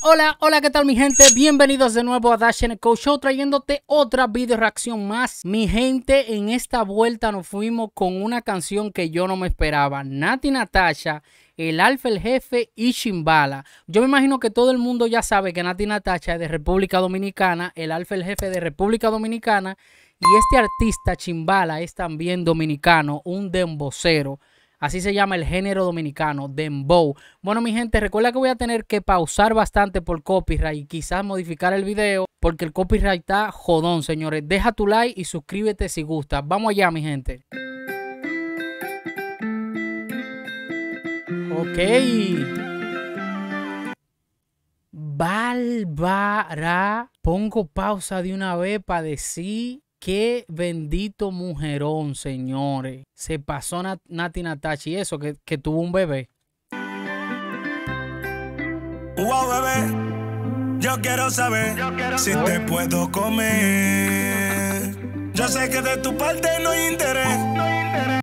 Hola, ¿qué tal mi gente? Bienvenidos de nuevo a Dash & Co Show, trayéndote otra video reacción más. Mi gente, en esta vuelta nos fuimos con una canción que yo no me esperaba. Nati Natasha, El Alfa, El Jefe y Chimbala. Yo me imagino que todo el mundo ya sabe que Nati Natasha es de República Dominicana, El Alfa, El Jefe de República Dominicana, y este artista Chimbala es también dominicano, un dembocero. Así se llama el género dominicano, dembow. Bueno, mi gente, recuerda que voy a tener que pausar bastante por copyright y quizás modificar el video porque el copyright está jodón, señores. Deja tu like y suscríbete si gusta. Vamos allá, mi gente. Ok. Bárbara. Pongo pausa de una vez para decir... Qué bendito mujerón, señores. Se pasó Nati Natasha y eso, que tuvo un bebé. Wow, bebé, yo quiero saber si te puedo comer. Yo sé que de tu parte no hay interés.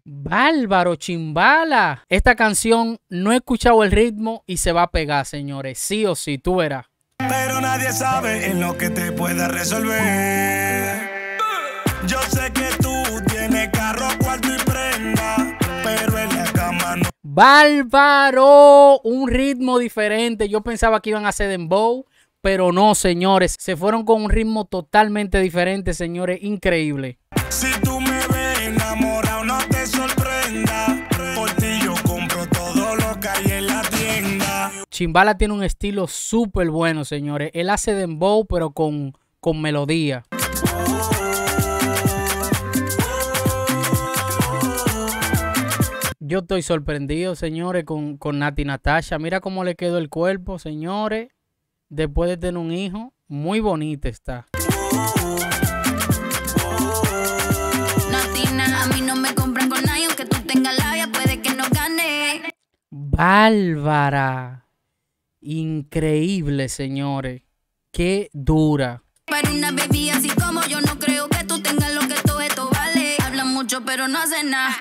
Bárbaro, Chimbala. Esta canción no he escuchado el ritmo y se va a pegar, señores. Sí o sí, tú verás. Pero nadie sabe en lo que te pueda resolver. Yo sé que tú tienes carro, cuarto y prenda, pero en la cama no. Bárbaro, un ritmo diferente. Yo pensaba que iban a hacer dembow, pero no, señores. Se fueron con un ritmo totalmente diferente, señores. Increíble. Si tú me ves enamorado, no te sorprenda. Por ti yo compro todo lo que hay en la tienda. Chimbala tiene un estilo súper bueno, señores. Él hace dembow, pero con melodía. Yo estoy sorprendido, señores, con Nati Natasha. Mira cómo le quedó el cuerpo, señores. Después de tener un hijo, muy bonita está. Natina, a mí no me compran con nadie, aunque tú tengas labia, puede que no gane. Bárbara. Increíble, señores. Qué dura. Para una bebida así como yo no creo que tú tengas lo que todo esto vale. Hablan mucho, pero no hacen nada.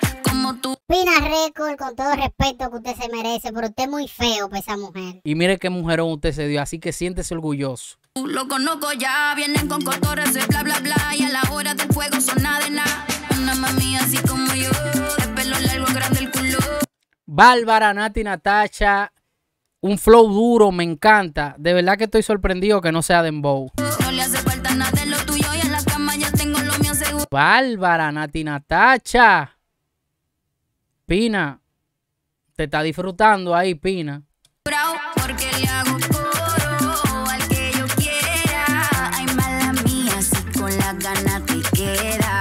Pina Record, con todo respeto que usted se merece, pero usted es muy feo para esa mujer. Y mire qué mujerón usted se dio, así que siéntese orgulloso. Lo conozco ya, vienen con cotores de bla bla bla, y a la hora del fuego son nada de nada. Una mami así como yo, de pelo largo, grande el culo. Bárbara, Nati Natasha, un flow duro, me encanta. De verdad que estoy sorprendido que no sea dembow. No le hace falta nada de lo tuyo y en la cama ya tengo lo mío seguro. Bárbara, Nati Natasha. Pina, te está disfrutando ahí, Pina. Porque le hago coro al que yo quiera. Ay, mala mía, si con las ganas te queda.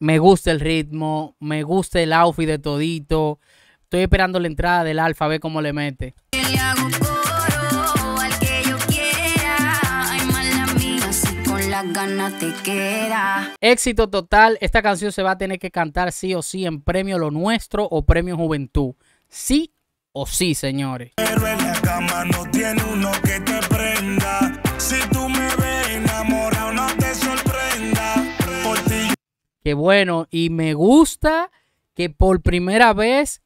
Me gusta el ritmo, me gusta el outfit de todito. Estoy esperando la entrada del Alfa, a ver cómo le mete. Le hago coro al que yo quiera. Ay, mala mía, si con las ganas te queda. Éxito total, esta canción se va a tener que cantar sí o sí en Premio Lo Nuestro o Premio Juventud. Sí o sí, señores. Pero en la cama no tiene uno que te prenda. Si tú me ves enamorado, no te sorprenda. Por ti. Qué bueno, y me gusta que por primera vez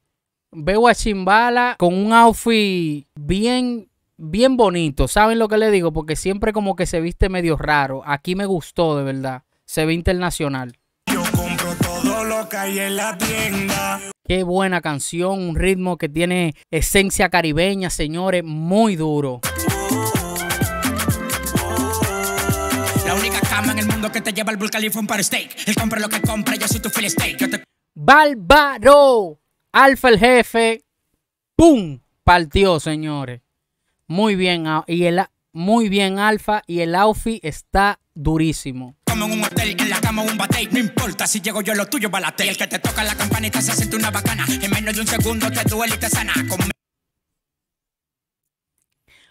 veo a Chimbala con un outfit bien bonito. ¿Saben lo que le digo? Porque siempre como que se viste medio raro. Aquí me gustó, de verdad. Se ve internacional. Yo compro todo lo que hay en la tienda. Qué buena canción, un ritmo que tiene esencia caribeña, señores, muy duro. La única cama en el mundo que te lleva al Burj Khalifa un par steak. Él compra lo que compra, yo soy tu Philly steak. Bárbaro, Alfa El Jefe, ¡pum! Partió, señores. Muy bien, Alfa, y el outfit está durísimo. Como en un hotel, en la cama un bate, no importa si llego yo lo tuyo balate. Y el que te toca la campanita se siente una bacana, en menos de un segundo te duele y te sana.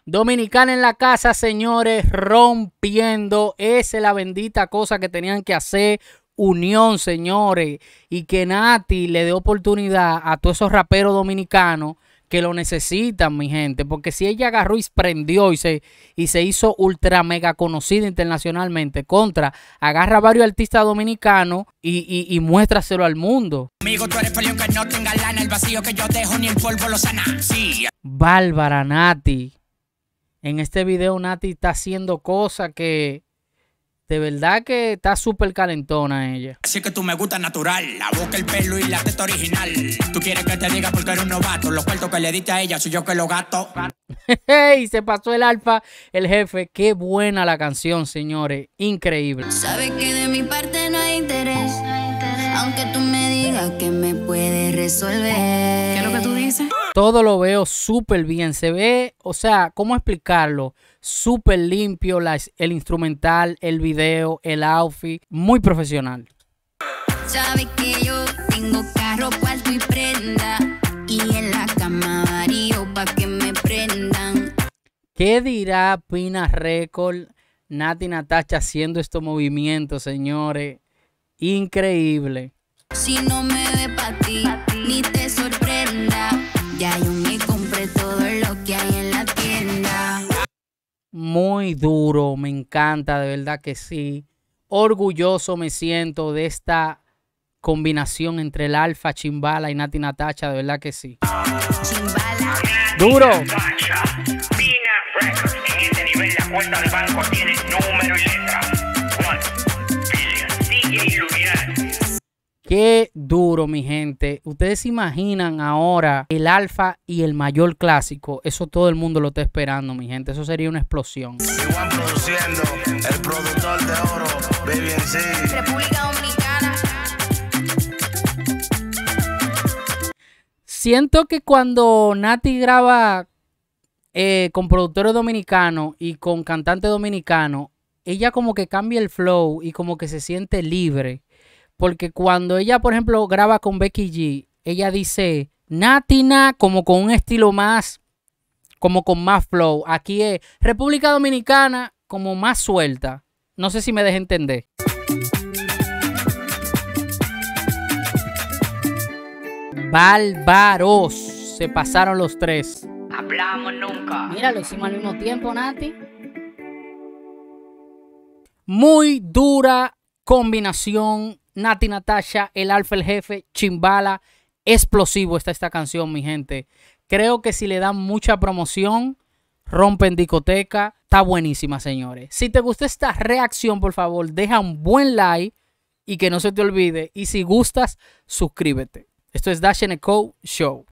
Dominicana en la casa, señores, rompiendo. Esa es la bendita cosa que tenían que hacer, unión, señores, y que Nati le dé oportunidad a todos esos raperos dominicanos que lo necesitan, mi gente, porque si ella agarró y prendió y se hizo ultra mega conocida internacionalmente, contra, agarra a varios artistas dominicanos y muéstraselo al mundo. Amigo, tú eres feliz que no tenga lana, el vacío que yo dejo ni el polvo lo sana. Sí. Bárbara, Nati, En este video Nati está haciendo cosas que de verdad que está súper calentona ella. Así que tú me gusta natural, la boca, el pelo y la teta original. Tú quieres que te diga porque eres un novato, los cuartos que le diste a ella soy yo que lo gasto. Y se pasó el Alfa, el jefe. Qué buena la canción, señores. Increíble. Sabes que de mi parte no hay interés, aunque tú me digas que me puedes resolver. ¿Qué es lo que tú dices? Todo lo veo súper bien. Se ve, o sea, ¿cómo explicarlo? Súper limpio, el instrumental, el video, el outfit. Muy profesional. Sabes que yo tengo carro, cuarto y prenda. Y en la cama varío pa' que me prendan. ¿Qué dirá Pina Record? Nati Natasha haciendo estos movimientos, señores. Increíble. Si no me ve pa' ti, ni te sorprenda. Ya yo me compré todo lo que hay en la tienda. Muy duro, me encanta, de verdad que sí. Orgulloso me siento de esta combinación entre el Alfa, Chimbala y Nati Natasha, de verdad que sí. Chimbala. Duro. Pina Records, en este nivel la cuenta del banco tiene número y letra. Qué duro, mi gente. Ustedes se imaginan ahora el Alfa y el Mayor Clásico. Eso todo el mundo lo está esperando, mi gente. Eso sería una explosión. Igual produciendo el productor de oro, BBC. República Dominicana. Siento que cuando Nati graba con productores dominicanos y con cantantes dominicanos, ella como que cambia el flow y como que se siente libre. Porque cuando ella, por ejemplo, graba con Becky G, ella dice Natina como con un estilo más, como con más flow. Aquí es República Dominicana como más suelta. No sé si me deja entender. Bárbaros. Se pasaron los tres. Hablamos nunca. Mira, lo hicimos al mismo tiempo, Nati. Muy dura combinación. Nati Natasha, el Alfa, el jefe, Chimbala. Explosivo está esta canción, mi gente. Creo que si le dan mucha promoción, rompen discoteca. Está buenísima, señores. Si te gustó esta reacción, por favor, deja un buen like y que no se te olvide. Y si gustas, suscríbete. Esto es Dash & Co Show.